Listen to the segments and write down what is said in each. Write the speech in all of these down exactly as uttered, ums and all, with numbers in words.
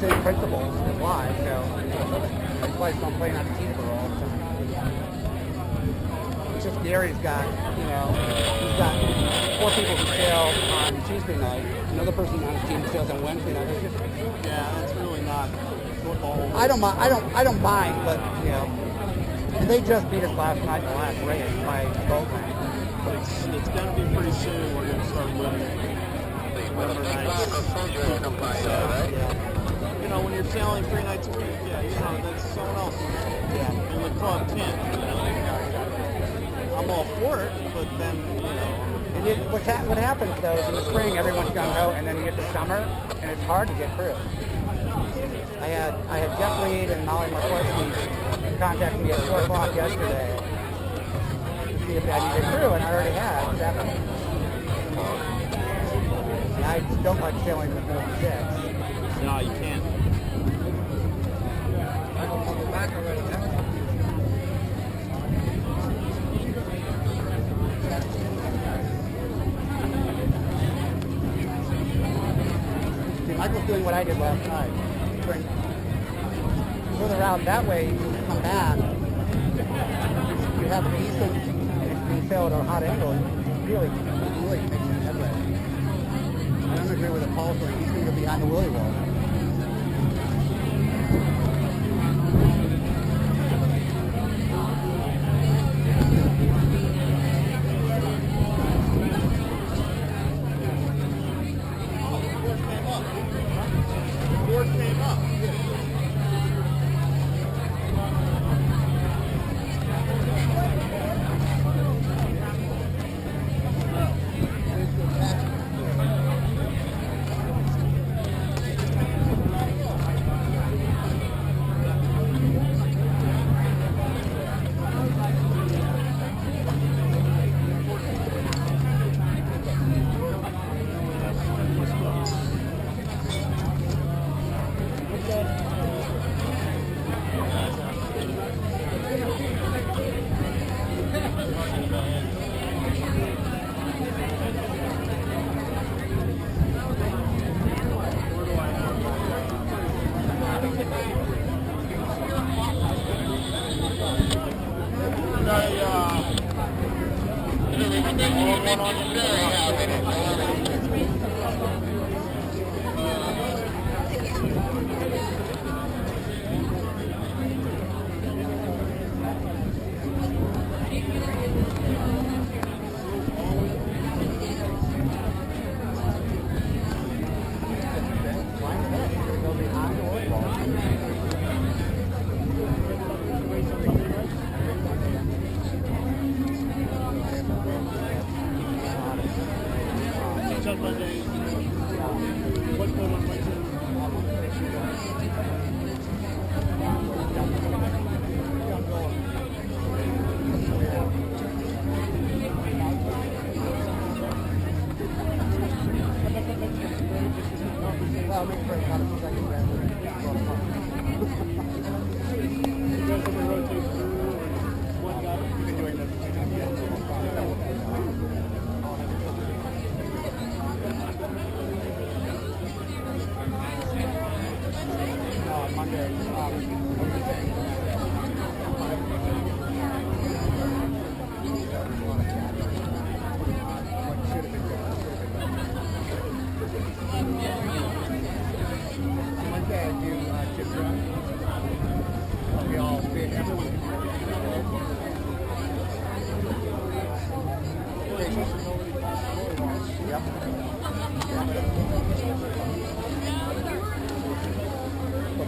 same principles in life, so I play so I'm playing on the keeper all the time. It's just Gary's got, you know, he's got four people who fail on Tuesday night, another person on his team fails on Wednesday night. It's just, yeah, it's really not football. I don't mind I don't I don't mind, but you know. And they just beat us last night in the last race by both. But it's it's gonna be pretty soon we're gonna start winning. Whatever nights. So, yeah. You know, when you're tailing three nights a week, yeah, you know, that's someone else. Yeah. In the club tent, you know, I'm all for it, but then, you know. And it, what, ha what happens, though, is in the spring, everyone's gung-ho, and then you get to summer, and it's hard to get through. I had I had Jeff Reed and Molly McCorsky contact me at four o'clock yesterday to see if I could get through, and I already had. Definitely. I don't like sailing in the middle of the deck. No, you can't. I don't want to go back already. See, Michael's doing what I did last night. Bring further out that way, you come back. You have a decent, and it's being sailed at a hot angle, and really, really makes it headway. I don't agree with the Paul thing. He's going to go behind the Willie Wall.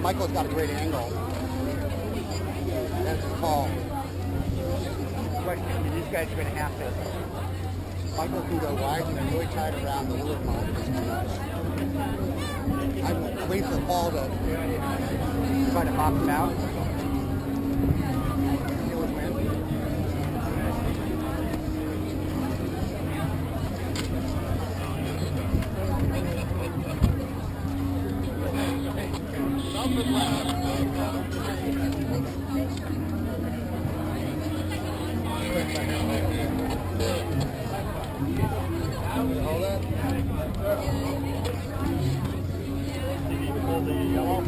Michael's got a great angle. That's his call. The question is, these guys are going to have to. Michael can go wide and really tight around the wood mark. I wait for the ball to try to pop him out. All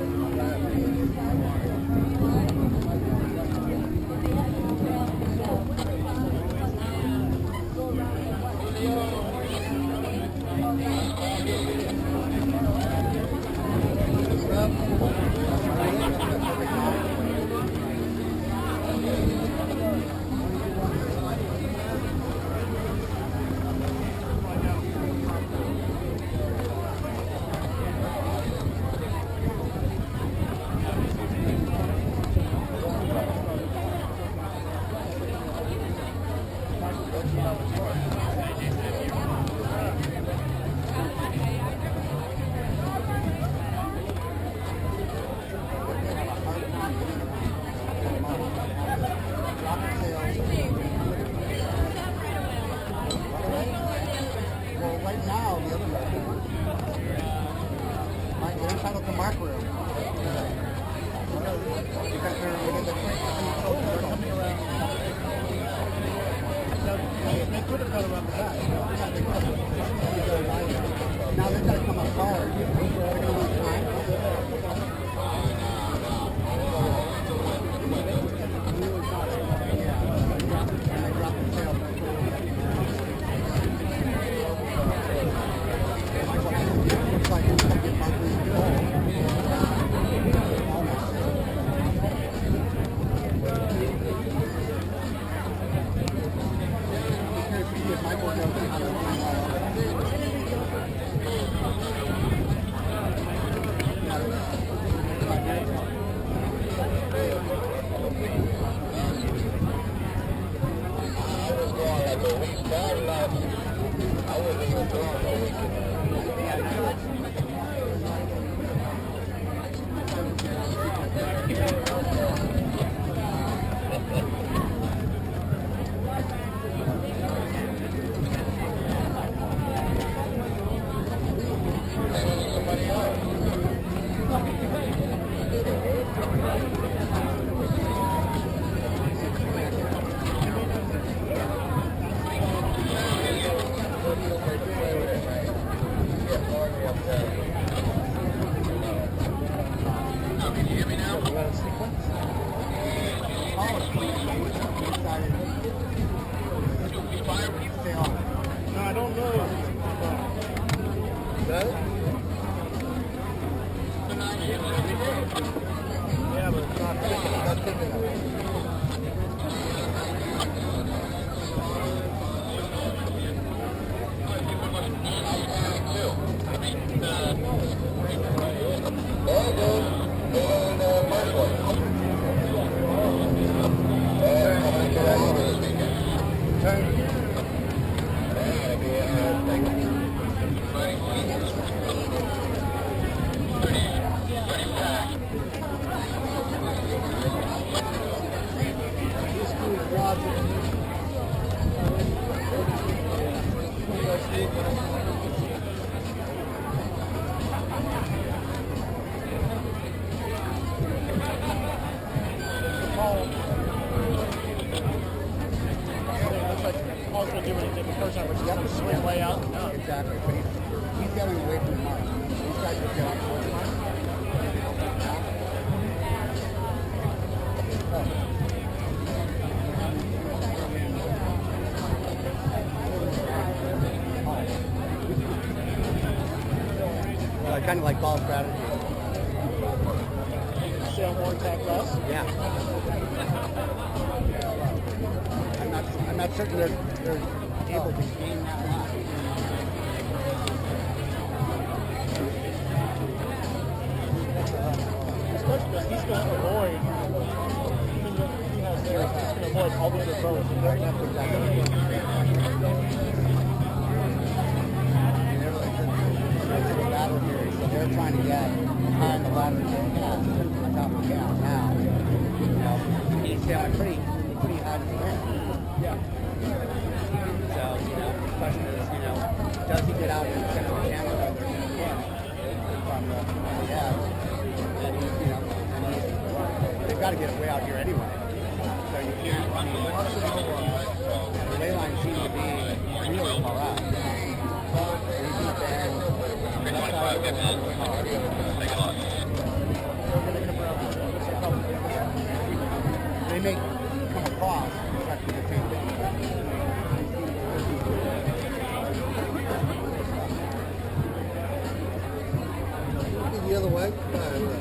background. They could have gone around the back. Now they've got to come up hard. They're going to lose time. Kind of like ball strategy. Sail more, attack less? Yeah. I'm not, I'm not certain they're, they're able to gain that much. Especially because he's going to avoid, he has there, he's going to avoid all the other boats. He doesn't have to exactly. They're trying to get behind the ladder and get on top of the gas now. You know, sailing pretty, pretty high to the ground. Yeah. So, you know, the question is, you know, does he get out in the center of Canada or in the camp? From the gas. And, you know, they've got to get way out here anyway. So you can't, I mean, the way line seems to be really far out. Five, five, five, five. They make come across the thing. The other way. All right.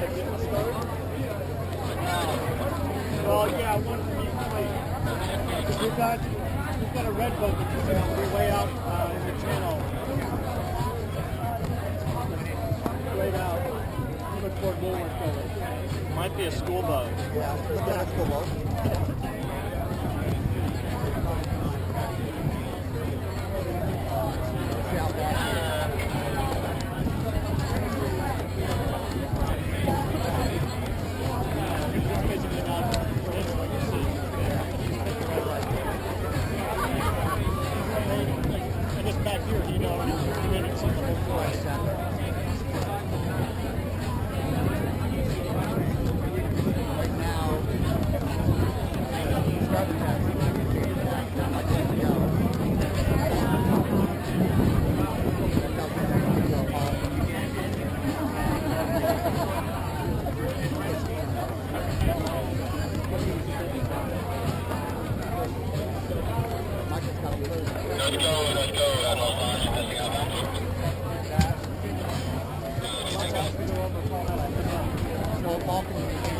Well, yeah, one for each plate. We've got, we've got a red boat that's going to be way out uh, in the channel. Way out. Look toward Woolworth. Might be a school boat. Yeah, it's got a school boat. Thank you.